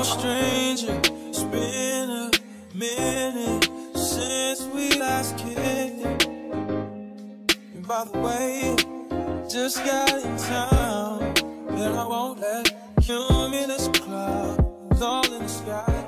a stranger. It's been a minute since we last kicked it. And by the way, just got in town, but I won't let cumulus clouds all in the sky.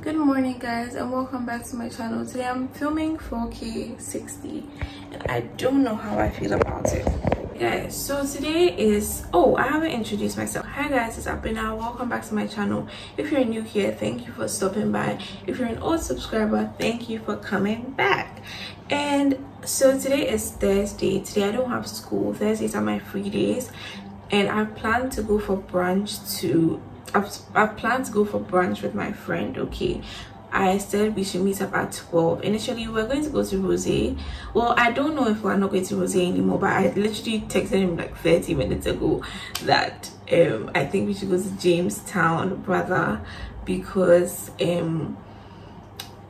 Good morning, guys, and welcome back to my channel. Today I'm filming 4K 60, and I don't know how I feel about it, guys. So today is I haven't introduced myself. Hi guys, it's Abena. Welcome back to my channel. If you're new here, thank you for stopping by. If you're an old subscriber, thank you for coming back. And so today is Thursday. Today I don't have school. Thursdays are my free days, and I plan to go for brunch to I've planned to go for brunch with my friend. Okay, I said we should meet up at 12. Initially we were going to go to Rosé. Well, I don't know if we're not going to Rosé anymore, but I literally texted him like 30 minutes ago that I think we should go to Jamestown, brother, because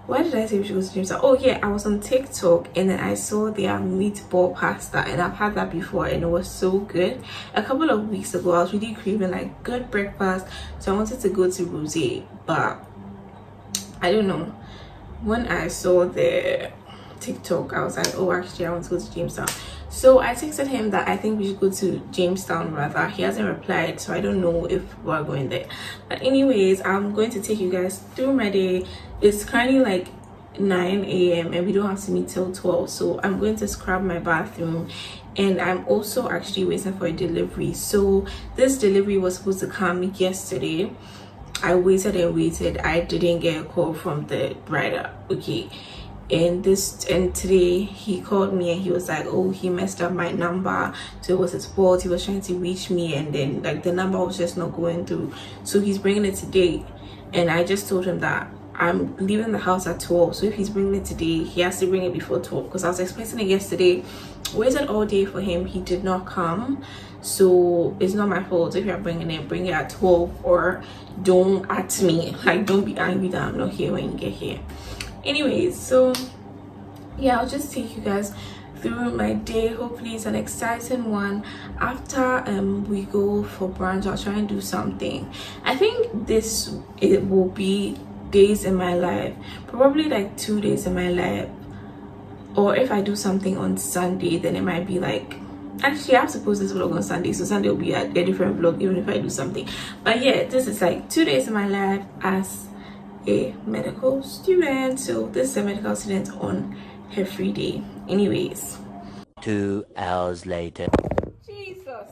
why did I say we should go to Jamestown? Oh yeah, I was on TikTok and then I saw their meatball pasta, and I've had that before and it was so good. A couple of weeks ago I was really craving like good breakfast, so I wanted to go to Rosé, but I don't know, when I saw the TikTok I was like, oh actually I want to go to Jamestown. So I texted him that I think we should go to Jamestown, rather. He hasn't replied, so I don't know if we're going there. But anyways, I'm going to take you guys through my day. It's currently like 9 a.m. and we don't have to meet till 12, so I'm going to scrub my bathroom, and I'm also actually waiting for a delivery. So this delivery was supposed to come yesterday. I waited and waited, I didn't get a call from the rider. Okay, and today he called me and he was like, oh, he messed up my number, so it was his fault. He was trying to reach me and then like the number was just not going through, so he's bringing it today. And I just told him that I'm leaving the house at 12, so if he's bringing it today he has to bring it before 12, because I was expecting it yesterday. Waited all day for him, he did not come, so it's not my fault. If you're bringing it, bring it at 12, or don't at me, like don't be angry that I'm not here when you get here. Anyways, so yeah, I'll just take you guys through my day. Hopefully it's an exciting one. After we go for brunch, I'll try and do something. I think it will be days in my life, probably like 2 days in my life, or if I do something on Sunday, then it might be like, actually I have to post this vlog on Sunday, so Sunday will be a different vlog even if I do something. But yeah, this is like 2 days in my life as a medical student, so this is a medical student on her free day. Anyways, 2 hours later. Jesus,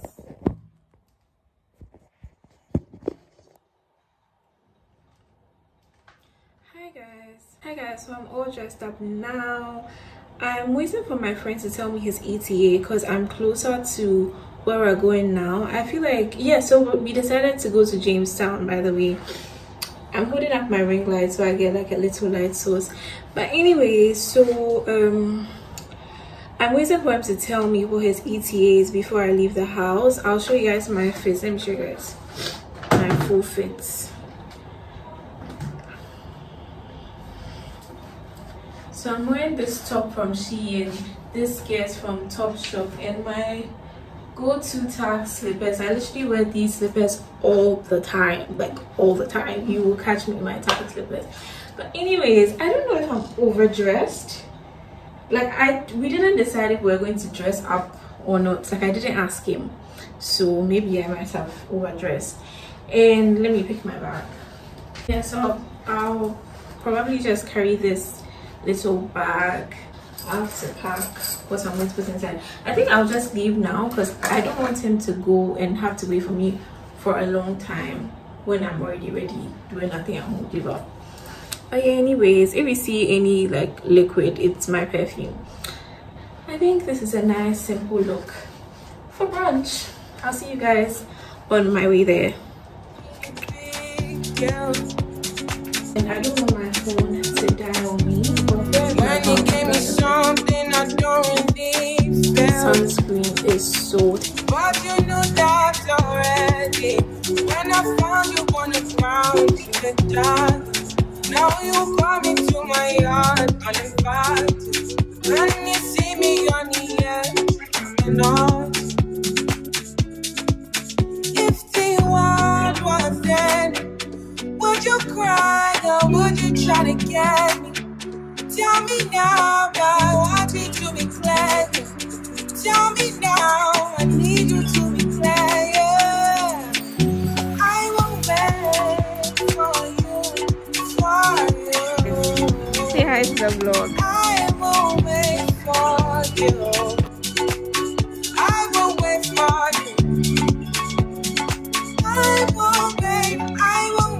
hi guys, so I'm all dressed up now. I'm waiting for my friend to tell me his ETA because I'm closer to where we're going now. I feel like, yeah, so we decided to go to Jamestown. By the way, I'm holding up my ring light so I get like a little light source. But anyway, so I'm waiting for him to tell me what his ETA is before I leave the house. I'll show you guys my fits. Let me show you guys my full fits. So I'm wearing this top from Shein, this skirt from Topshop, and my go-to tag slippers. I literally wear these slippers all the time, like all the time. You will catch me in my tag slippers. But anyways, I don't know if I'm overdressed. Like we didn't decide if we were going to dress up or not. Like I didn't ask him, so maybe I might have overdressed. And let me pick my bag. Yeah, so I'll probably just carry this little bag. I have to pack what I'm going to put inside. I think I'll just leave now because I don't want him to go and have to wait for me for a long time when I'm already ready, doing nothing at home, give up. But yeah, anyways, if you see any like liquid, it's my perfume. I think this is a nice simple look for brunch. I'll see you guys on my way there. And I don't want my phone to die on me. Money gave me something I don't need. Sunscreen is sold. But you know that already. When I found you on the ground in the dark. Now you come into my yard uninvited. When you see me on the edge, you know. If the world was dead, would you cry or would you try to get me? Tell me now that I need you to be clear. Tell me now I need you to be clear. I won't wait for you, for you. Say hi to the vlog. I won't wait for you. I won't wait for you. I won't wait. I won't.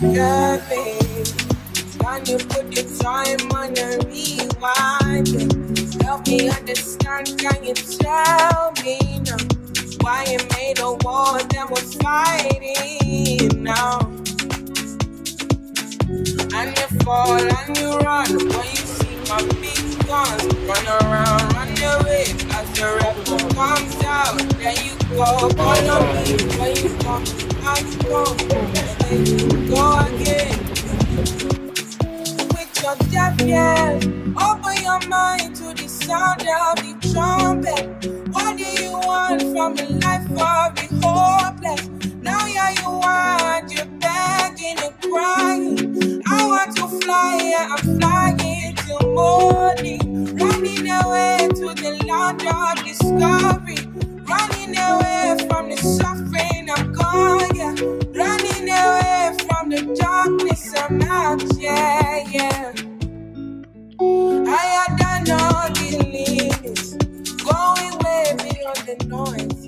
Yeah, babe, can you put the time on a rewind? Help me understand, can you tell me now why you made a war that was fighting now? And you fall and you run when you see my big guns. Run around, run away as the rebel comes out. There you go, follow me when you come back home. Go again with your deaf ears. Open your mind to the sound of the trumpet. What do you want from the life of the hopeless? Now yeah, you want, you're begging and crying. I want to fly, yeah, I'm flying till morning. Running away to the land of discovery. Running away from the suffering of God, yeah. Running away from the darkness I'm out, yeah, yeah. I had done all the limits, going way beyond the noise.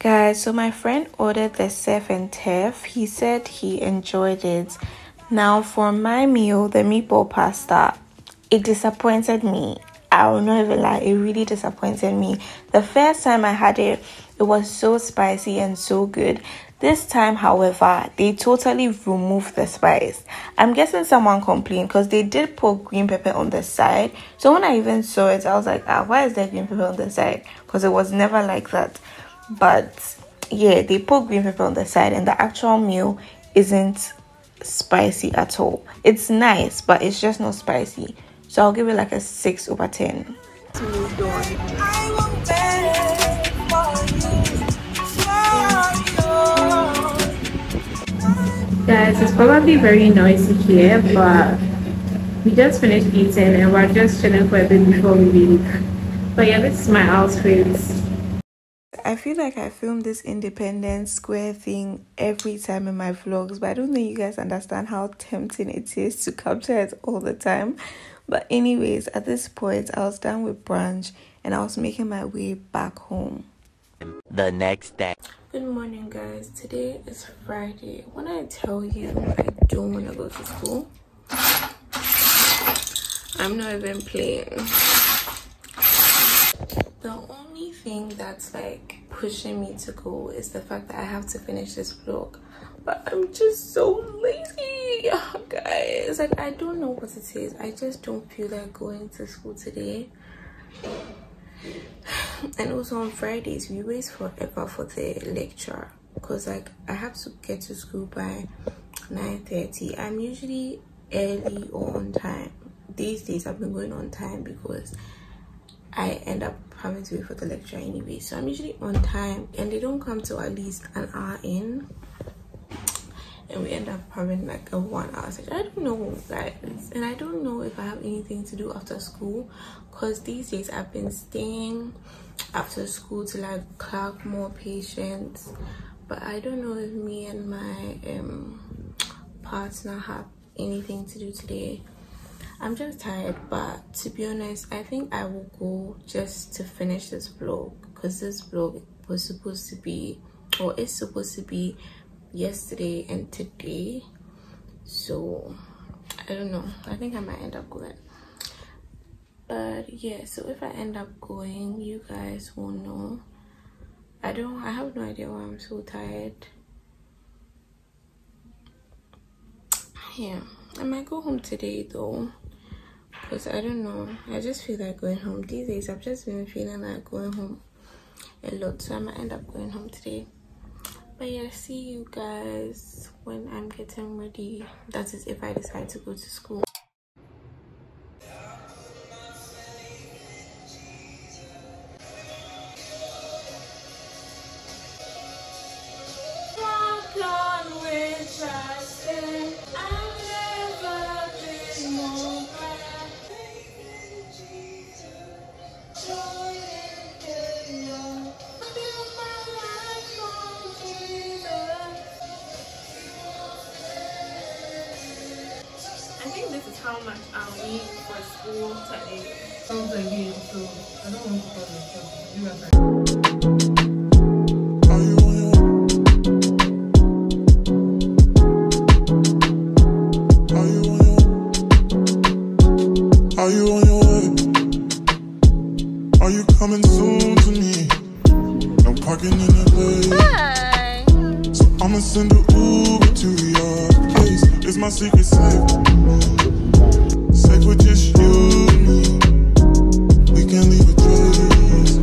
Guys, so my friend ordered the surf and turf. He said he enjoyed it. Now for my meal, the meatball pasta, it disappointed me. I will not even lie, it really disappointed me. The first time I had it, it was so spicy and so good. This time, however, they totally removed the spice. I'm guessing someone complained because they did put green pepper on the side. So when I even saw it, I was like, ah, why is there green pepper on the side? Because it was never like that. But yeah, they put green pepper on the side and the actual meal isn't spicy at all. It's nice, but it's just not spicy. So I'll give it like a 6 over 10. Guys, it's probably very noisy here, but we just finished eating and we're just chilling for a bit before we leave. But yeah, this is my outfit. I feel like I filmed this Independence Square thing every time in my vlogs, but I don't think you guys understand how tempting it is to capture it all the time. But anyways, at this point, I was done with brunch and I was making my way back home. The next day. Good morning, guys. Today is Friday. When I tell you I don't want to go to school, I'm not even playing. The only thing that's like pushing me to go is the fact that I have to finish this vlog, but I'm just so lazy, guys. Like, I don't know what it is. I just don't feel like going to school today. And also on Fridays we wait forever for the lecture because like I have to get to school by 9:30. I'm usually early or on time. These days I've been going on time because I end up having to wait for the lecture anyway, so I'm usually on time and they don't come till at least an hour in, and we end up having like a 1 hour session. I don't know, guys, and I don't know if I have anything to do after school because these days I've been staying after school to like clerk more patients, but I don't know if me and my partner have anything to do today. I'm just tired, but to be honest, I think I will go just to finish this vlog because this vlog was supposed to be, or is supposed to be, yesterday and today. So I don't know. I think I might end up going. But yeah, so if I end up going, you guys will know. I have no idea why I'm so tired. Yeah, I might go home today though, because I don't know, I just feel like going home these days. I've just been feeling like going home a lot, so I might end up going home today. But yeah, see you guys when I'm getting ready. That is if I decide to go to school. How much I'll need for school today. Sounds like me, so I don't want to call myself. You guys are secret, just you and me. We can't leave a trace.